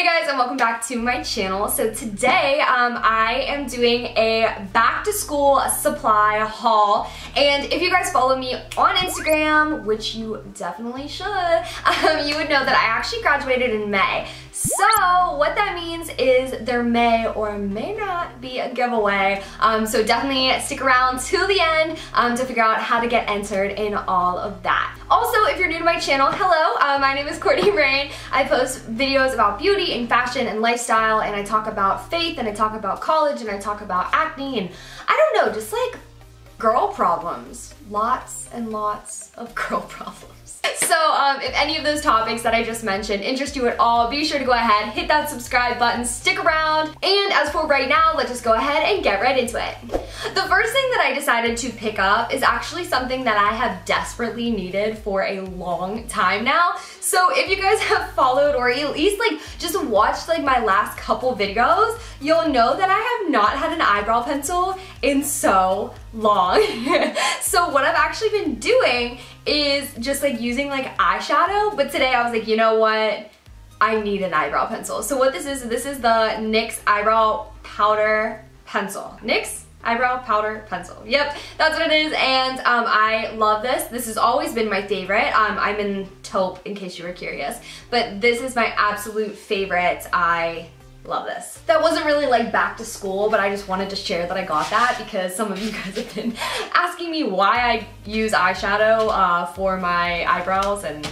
Hey guys, and welcome back to my channel. So today I am doing a back to school supply haul, and if you guys follow me on Instagram, which you definitely should, you would know that I actually graduated in May. So what that means is there may or may not be a giveaway, so definitely stick around to the end to figure out how to get entered in all of that. Also, if you're new to my channel, hello, my name is Courtney Raine. I post videos about beauty and fashion and lifestyle, and I talk about faith, and I talk about college, and I talk about acne, and I don't know, just like girl problems. Lots and lots of girl problems. So if any of those topics that I just mentioned interest you at all, be sure to go ahead, hit that subscribe button, stick around, and as for right now, let's just go ahead and get right into it. The first thing that I decided to pick up is actually something that I have desperately needed for a long time now. So if you guys have followed or at least like just watched like my last couple videos, you'll know that I have not had an eyebrow pencil in so long. So what I've actually been doing is just like using like eyeshadow, but today I was like, you know what? I need an eyebrow pencil. So what this is the NYX eyebrow powder pencil. NYX eyebrow powder pencil. Yep, that's what it is, and I love this. This has always been my favorite. I'm in taupe in case you were curious, but this is my absolute favorite. I love this. That wasn't really like back to school, but I just wanted to share that I got that because some of you guys have been asking me why I use eyeshadow for my eyebrows, and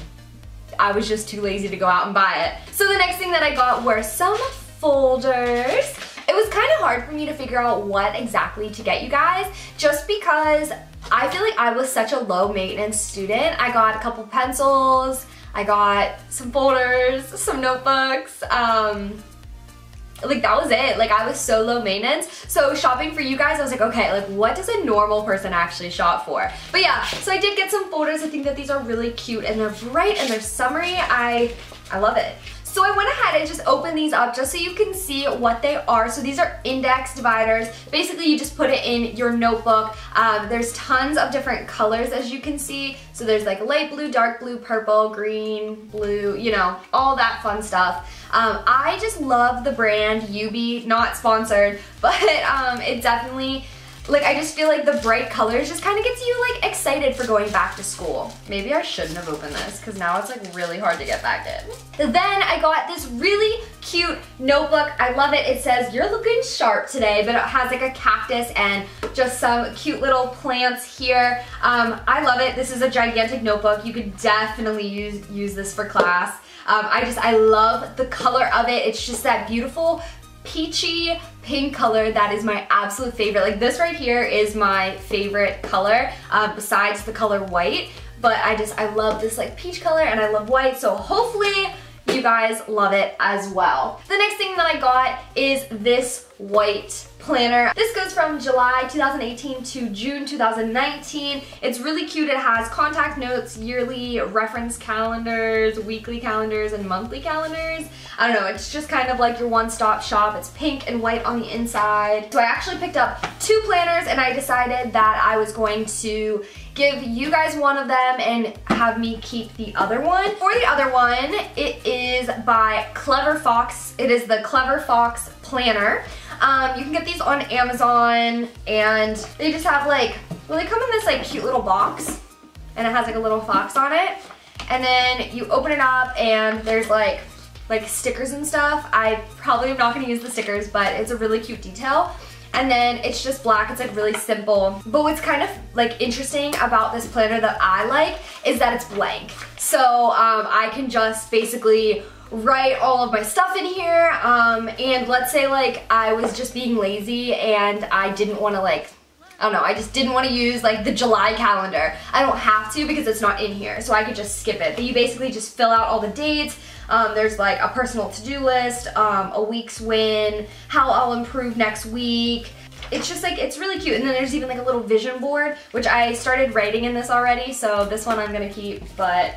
I was just too lazy to go out and buy it. So the next thing that I got were some folders. It was kind of hard for me to figure out what exactly to get you guys, just because I feel like I was such a low maintenance student. I got a couple pencils, I got some folders, some notebooks, like that was it. Like I was so low maintenance. So shopping for you guys, I was like, okay, like what does a normal person actually shop for? But yeah, so I did get some folders. I think that these are really cute and they're bright and they're summery. I love it. So I went ahead and just opened these up just so you can see what they are. So these are index dividers. Basically, you just put it in your notebook. There's tons of different colors, as you can see. So there's like light blue, dark blue, purple, green, blue, you know, all that fun stuff. I just love the brand UB, not sponsored, but it definitely, like I just feel like the bright colors just kind of gets you like excited for going back to school. Maybe I shouldn't have opened this because now it's like really hard to get back in. Then I got this really cute notebook. I love it. It says, "You're looking sharp today," but it has like a cactus and just some cute little plants here. I love it. This is a gigantic notebook. You could definitely use this for class. I love the color of it. It's just that beautiful peachy pink color that is my absolute favorite. Like this right here is my favorite color besides the color white, but I love this like peach color and I love white, so hopefully you guys love it as well. The next thing that I got is this white planner. This goes from July 2018 to June 2019. It's really cute. It has contact notes, yearly reference calendars, weekly calendars, and monthly calendars. I don't know, it's just kind of like your one-stop shop. It's pink and white on the inside. So I actually picked up two planners and I decided that I was going to give you guys one of them and have me keep the other one. For the other one, it is by Clever Fox. It is the Clever Fox planner. You can get these on Amazon, and they just have like, well, they come in this like cute little box, and it has like a little fox on it, and then you open it up and there's like stickers and stuff. I probably am not going to use the stickers, but it's a really cute detail. And then it's just black, it's like really simple. But what's kind of like interesting about this planner that I like is that it's blank. So I can just basically write all of my stuff in here, and let's say like I was just being lazy and I didn't want to like, I don't know, I just didn't want to use like the July calendar. I don't have to because it's not in here, so I could just skip it. But you basically just fill out all the dates. There's like a personal to-do list, a week's win, how I'll improve next week. It's just like, it's really cute. And then there's even like a little vision board, which I started writing in this already, so this one I'm gonna keep, but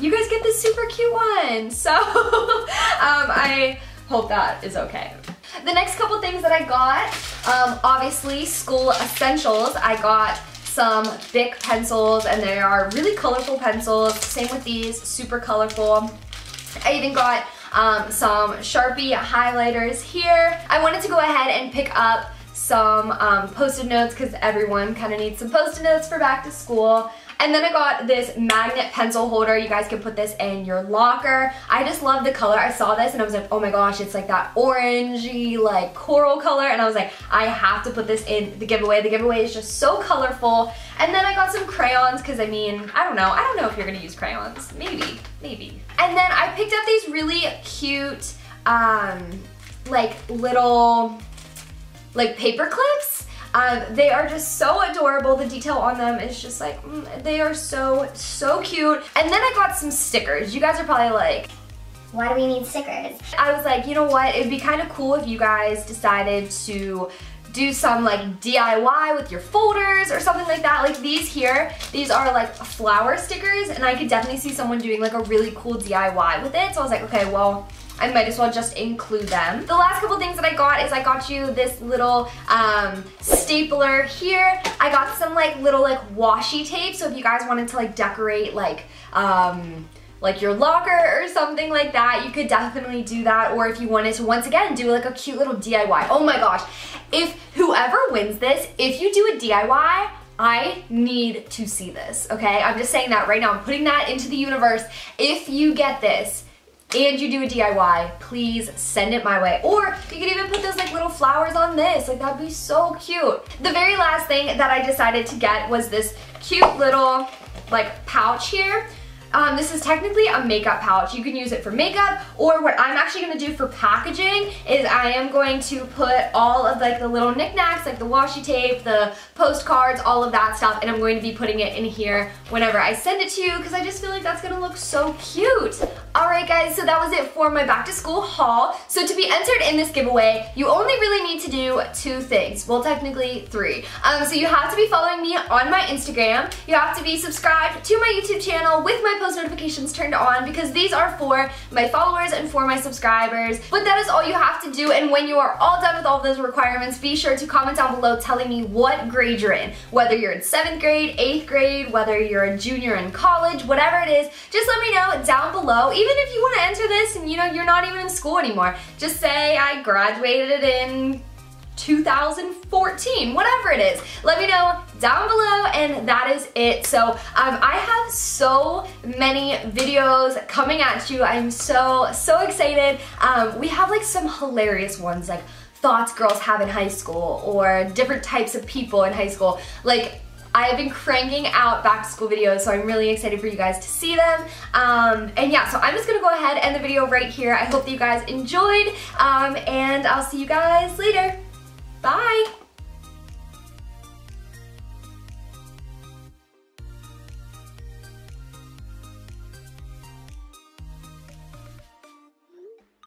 you guys get this super cute one. So I hope that is okay. The next couple things that I got, obviously school essentials. I got some Bic pencils and they are really colorful pencils. Same with these, super colorful. I even got some Sharpie highlighters here. I wanted to go ahead and pick up some post-it notes because everyone kind of needs some post-it notes for back to school. And then I got this magnet pencil holder. You guys can put this in your locker. I just love the color. I saw this and I was like, oh my gosh, it's like that orangey, like coral color. And I was like, I have to put this in the giveaway. The giveaway is just so colorful. And then I got some crayons because I mean, I don't know if you're gonna use crayons. Maybe. And then I picked up these really cute, like little, like paper clips. They are just so adorable. The detail on them is just like, they are so cute. And then I got some stickers. You guys are probably like, why do we need stickers? I was like, you know what? It'd be kind of cool if you guys decided to do some like DIY with your folders or something like that. Like these here, these are like flower stickers and I could definitely see someone doing like a really cool DIY with it. So I was like, okay, well, I might as well just include them. The last couple things that I got is I got you this little stapler here. I got some like little like washi tape. So if you guys wanted to like decorate like your locker or something like that, you could definitely do that. Or if you wanted to, once again, do like a cute little DIY. Oh my gosh. If whoever wins this, if you do a DIY, I need to see this, okay? I'm just saying that right now. I'm putting that into the universe. If you get this, and you do a DIY, please send it my way. Or you could even put those like little flowers on this. Like that'd be so cute. The very last thing that I decided to get was this cute little like pouch here. This is technically a makeup pouch. You can use it for makeup, or what I'm actually gonna do for packaging is I am going to put all of like the little knickknacks, like the washi tape, the postcards, all of that stuff, and I'm going to be putting it in here whenever I send it to you because I just feel like that's gonna look so cute. Alright guys, so that was it for my back to school haul. So to be entered in this giveaway, you only really need to do two things. Well, technically three. So you have to be following me on my Instagram. You have to be subscribed to my YouTube channel with my post notifications turned on because these are for my followers and for my subscribers. But that is all you have to do, and when you are all done with all those requirements, be sure to comment down below telling me what grade you're in. Whether you're in 7th grade, 8th grade, whether you're a junior in college, whatever it is, just let me know down below. Even if you want to enter this and you know you're not even in school anymore, just say I graduated in 2014, whatever it is. Let me know down below, and that is it. So I have so many videos coming at you. I'm so excited. We have like some hilarious ones, like thoughts girls have in high school or different types of people in high school. Like I have been cranking out back to school videos, so I'm really excited for you guys to see them. And yeah, so I'm just gonna go ahead and end the video right here. I hope that you guys enjoyed, and I'll see you guys later.